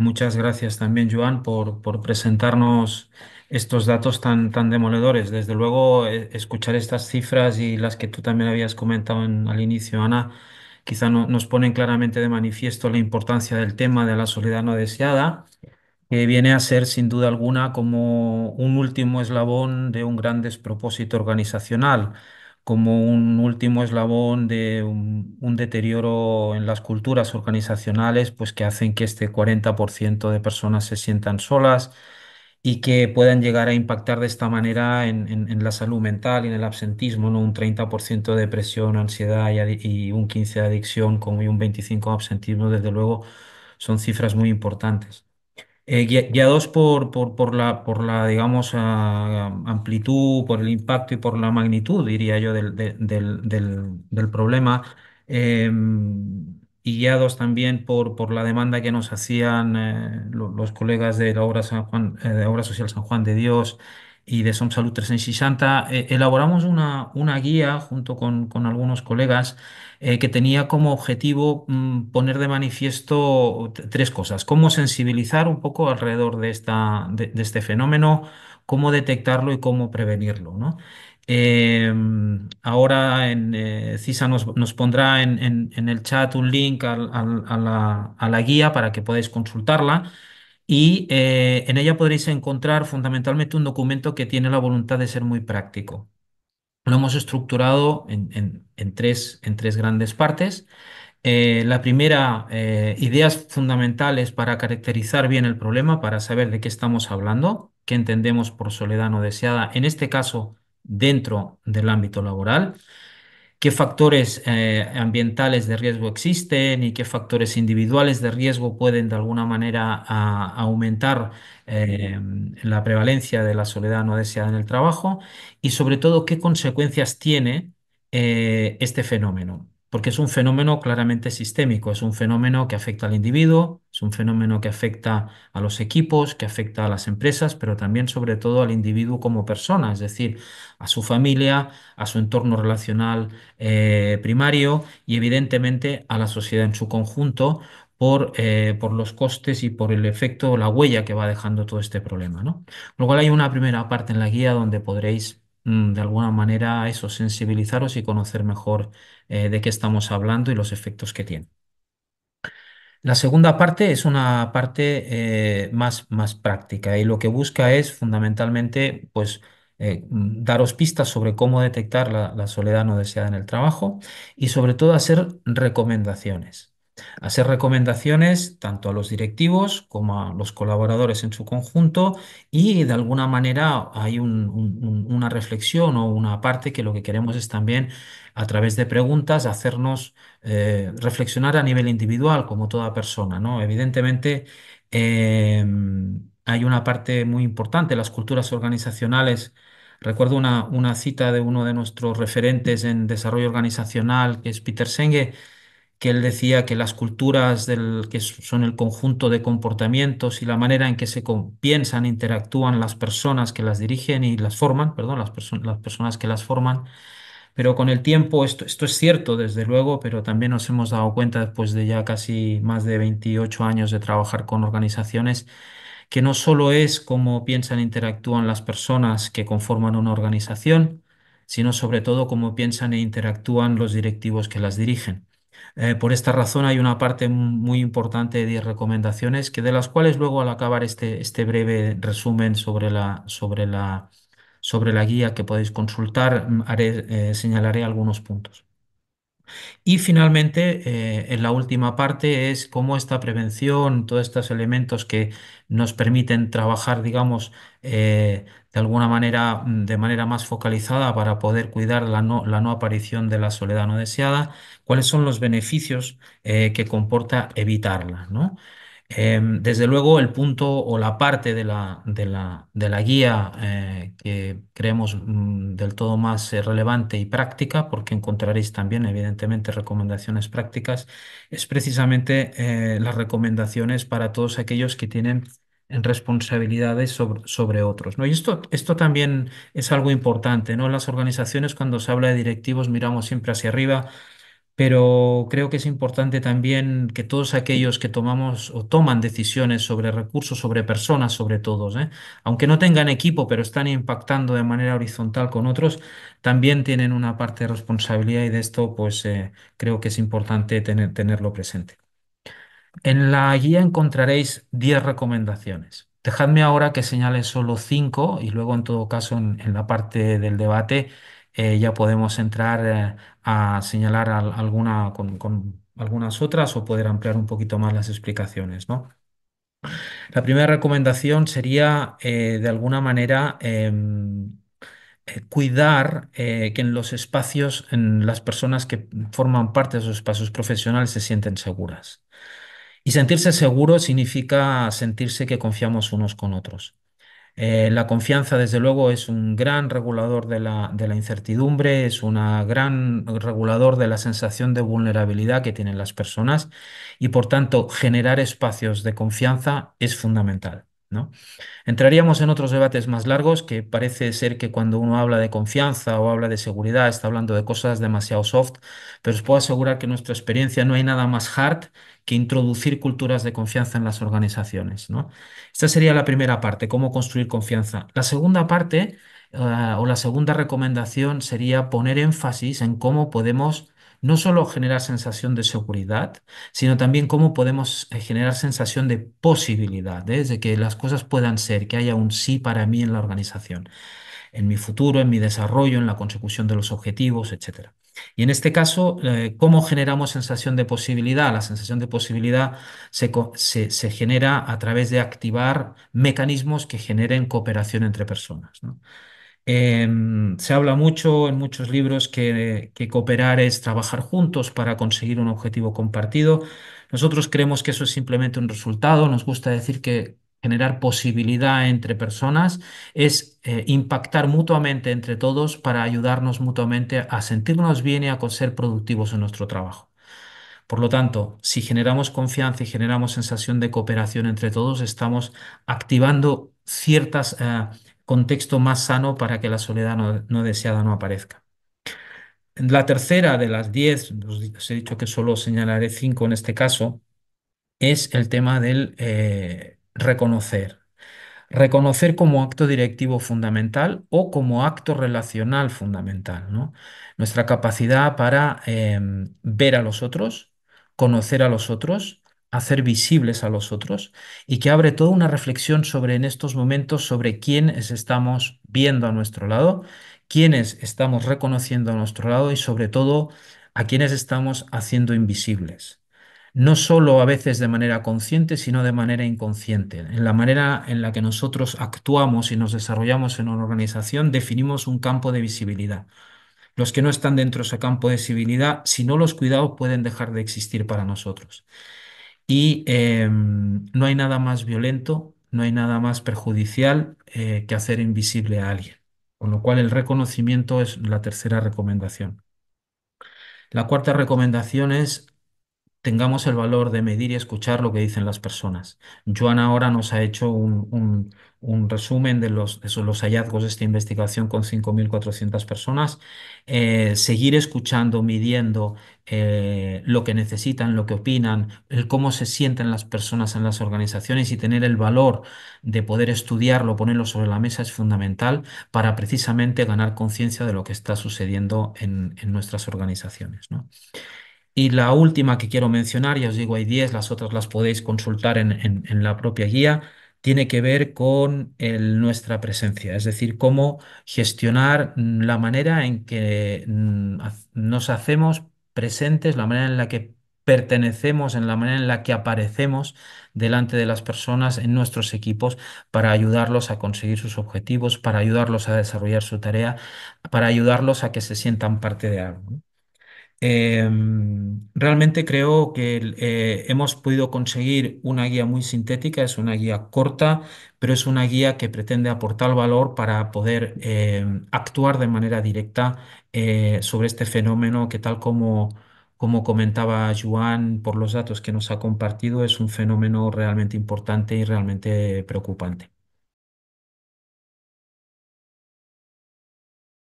Muchas gracias también, Joan, por presentarnos estos datos tan demoledores. Desde luego, escuchar estas cifras y las que tú también habías comentado al inicio, Ana, quizá nos ponen claramente de manifiesto la importancia del tema de la soledad no deseada, que viene a ser, sin duda alguna, como un último eslabón de un gran despropósito organizacional, como un último eslabón de un deterioro en las culturas organizacionales, pues que hacen que este 40% de personas se sientan solas y que puedan llegar a impactar de esta manera en la salud mental y en el absentismo, ¿no? Un 30% de depresión, ansiedad y un 15% de adicción, como y un 25% de absentismo. Desde luego son cifras muy importantes. Guiados por la digamos, amplitud, por el impacto y por la magnitud, diría yo, del problema, y guiados también por la demanda que nos hacían los colegas de la Obra Social San Juan de Dios y de SomSalud360, elaboramos una guía junto con algunos colegas que tenía como objetivo poner de manifiesto tres cosas: cómo sensibilizar un poco alrededor de este fenómeno, cómo detectarlo y cómo prevenirlo, ¿no? Ahora CISA nos pondrá en el chat un link a la guía para que podáis consultarla. Y en ella podréis encontrar fundamentalmente un documento que tiene la voluntad de ser muy práctico. Lo hemos estructurado en tres grandes partes. La primera, ideas fundamentales para caracterizar bien el problema, para saber de qué estamos hablando, qué entendemos por soledad no deseada, en este caso dentro del ámbito laboral. Qué factores ambientales de riesgo existen y qué factores individuales de riesgo pueden de alguna manera aumentar la prevalencia de la soledad no deseada en el trabajo, y sobre todo qué consecuencias tiene este fenómeno, porque es un fenómeno claramente sistémico, es un fenómeno que afecta al individuo, es un fenómeno que afecta a los equipos, que afecta a las empresas, pero también sobre todo al individuo como persona, es decir, a su familia, a su entorno relacional primario y evidentemente a la sociedad en su conjunto por los costes y por el efecto, la huella que va dejando todo este problema, ¿no? Lo cual, hay una primera parte en la guía donde podréis de alguna manera eso, sensibilizaros y conocer mejor de qué estamos hablando y los efectos que tiene. La segunda parte es una parte más práctica, y lo que busca es fundamentalmente, pues, daros pistas sobre cómo detectar la soledad no deseada en el trabajo y sobre todo hacer recomendaciones. Hacer recomendaciones tanto a los directivos como a los colaboradores en su conjunto, y de alguna manera hay una reflexión o una parte que lo que queremos es también, a través de preguntas, hacernos reflexionar a nivel individual como toda persona, ¿no? Evidentemente hay una parte muy importante, las culturas organizacionales. Recuerdo una cita de uno de nuestros referentes en desarrollo organizacional, que es Peter Senge, que él decía que las culturas que son el conjunto de comportamientos y la manera en que se piensan, interactúan las personas que las dirigen y las forman, perdón, las personas que las forman. Pero con el tiempo, esto es cierto, desde luego, pero también nos hemos dado cuenta, después de ya casi más de 28 años de trabajar con organizaciones, que no solo es cómo piensan, interactúan las personas que conforman una organización, sino sobre todo cómo piensan e interactúan los directivos que las dirigen. Por esta razón hay una parte muy importante de 10 recomendaciones, de las cuales luego, al acabar este breve resumen sobre la guía que podéis consultar, señalaré algunos puntos. Y finalmente, en la última parte, es cómo esta prevención, todos estos elementos que nos permiten trabajar, digamos, de alguna manera, de manera más focalizada para poder cuidar la no aparición de la soledad no deseada, cuáles son los beneficios que comporta evitarla, ¿no? Desde luego, el punto o la parte de la guía que creemos del todo más relevante y práctica, porque encontraréis también evidentemente recomendaciones prácticas, es precisamente las recomendaciones para todos aquellos que tienen responsabilidades sobre otros, ¿no? Y esto también es algo importante, ¿no? En las organizaciones, cuando se habla de directivos, miramos siempre hacia arriba, Pero creo que es importante también que todos aquellos que tomamos o toman decisiones sobre recursos, sobre personas, sobre todos, aunque no tengan equipo, pero están impactando de manera horizontal con otros, también tienen una parte de responsabilidad y de esto, pues creo que es importante tenerlo presente. En la guía encontraréis 10 recomendaciones. Dejadme ahora que señale solo 5 y luego, en todo caso, en la parte del debate ya podemos entrar a señalar alguna con algunas otras o poder ampliar un poquito más las explicaciones, ¿no? La primera recomendación sería, de alguna manera, cuidar que en los espacios, en las personas que forman parte de esos espacios profesionales se sienten seguras. Y sentirse seguro significa sentirse que confiamos unos con otros. La confianza, desde luego, es un gran regulador de la incertidumbre, es un gran regulador de la sensación de vulnerabilidad que tienen las personas y, por tanto, generar espacios de confianza es fundamental, ¿no? Entraríamos en otros debates más largos que parece ser que cuando uno habla de confianza o habla de seguridad está hablando de cosas demasiado soft, pero os puedo asegurar que en nuestra experiencia no hay nada más hard que introducir culturas de confianza en las organizaciones, ¿no? Esta sería la primera parte, cómo construir confianza. La segunda parte, o la segunda recomendación, sería poner énfasis en cómo podemos no solo generar sensación de seguridad, sino también cómo podemos generar sensación de posibilidades, de que las cosas puedan ser, que haya un sí para mí en la organización, en mi futuro, en mi desarrollo, en la consecución de los objetivos, etc. Y en este caso, ¿cómo generamos sensación de posibilidad? La sensación de posibilidad se genera a través de activar mecanismos que generen cooperación entre personas, ¿no? Se habla mucho en muchos libros que cooperar es trabajar juntos para conseguir un objetivo compartido. Nosotros creemos que eso es simplemente un resultado. Nos gusta decir que generar posibilidad entre personas es impactar mutuamente entre todos para ayudarnos mutuamente a sentirnos bien y a ser productivos en nuestro trabajo. Por lo tanto, si generamos confianza y generamos sensación de cooperación entre todos, estamos activando ciertos contextos más sanos para que la soledad no deseada no aparezca. La tercera de las 10, os he dicho que solo señalaré 5 en este caso, es el tema del reconocer. Reconocer como acto directivo fundamental o como acto relacional fundamental, ¿no? Nuestra capacidad para ver a los otros, conocer a los otros, hacer visibles a los otros y que abre toda una reflexión sobre, en estos momentos, sobre quiénes estamos viendo a nuestro lado, quiénes estamos reconociendo a nuestro lado y, sobre todo, a quiénes estamos haciendo invisibles. No solo a veces de manera consciente, sino de manera inconsciente. En la manera en la que nosotros actuamos y nos desarrollamos en una organización, definimos un campo de visibilidad. Los que no están dentro de ese campo de visibilidad, si no los cuidamos, pueden dejar de existir para nosotros. Y no hay nada más violento, no hay nada más perjudicial que hacer invisible a alguien. Con lo cual, el reconocimiento es la tercera recomendación. La cuarta recomendación es: tengamos el valor de medir y escuchar lo que dicen las personas. Joan ahora nos ha hecho un resumen de los hallazgos de esta investigación con 5.400 personas. Seguir escuchando, midiendo lo que necesitan, lo que opinan, el cómo se sienten las personas en las organizaciones y tener el valor de poder estudiarlo, ponerlo sobre la mesa es fundamental para precisamente ganar conciencia de lo que está sucediendo en nuestras organizaciones, ¿no? Y la última que quiero mencionar, ya os digo, hay 10, las otras las podéis consultar en la propia guía, tiene que ver con nuestra presencia, es decir, cómo gestionar la manera en que nos hacemos presentes, la manera en la que pertenecemos, en la manera en la que aparecemos delante de las personas en nuestros equipos para ayudarlos a conseguir sus objetivos, para ayudarlos a desarrollar su tarea, para ayudarlos a que se sientan parte de algo, ¿no? Realmente creo que hemos podido conseguir una guía muy sintética, es una guía corta, pero es una guía que pretende aportar valor para poder actuar de manera directa sobre este fenómeno que, tal como comentaba Joan, por los datos que nos ha compartido, es un fenómeno realmente importante y realmente preocupante.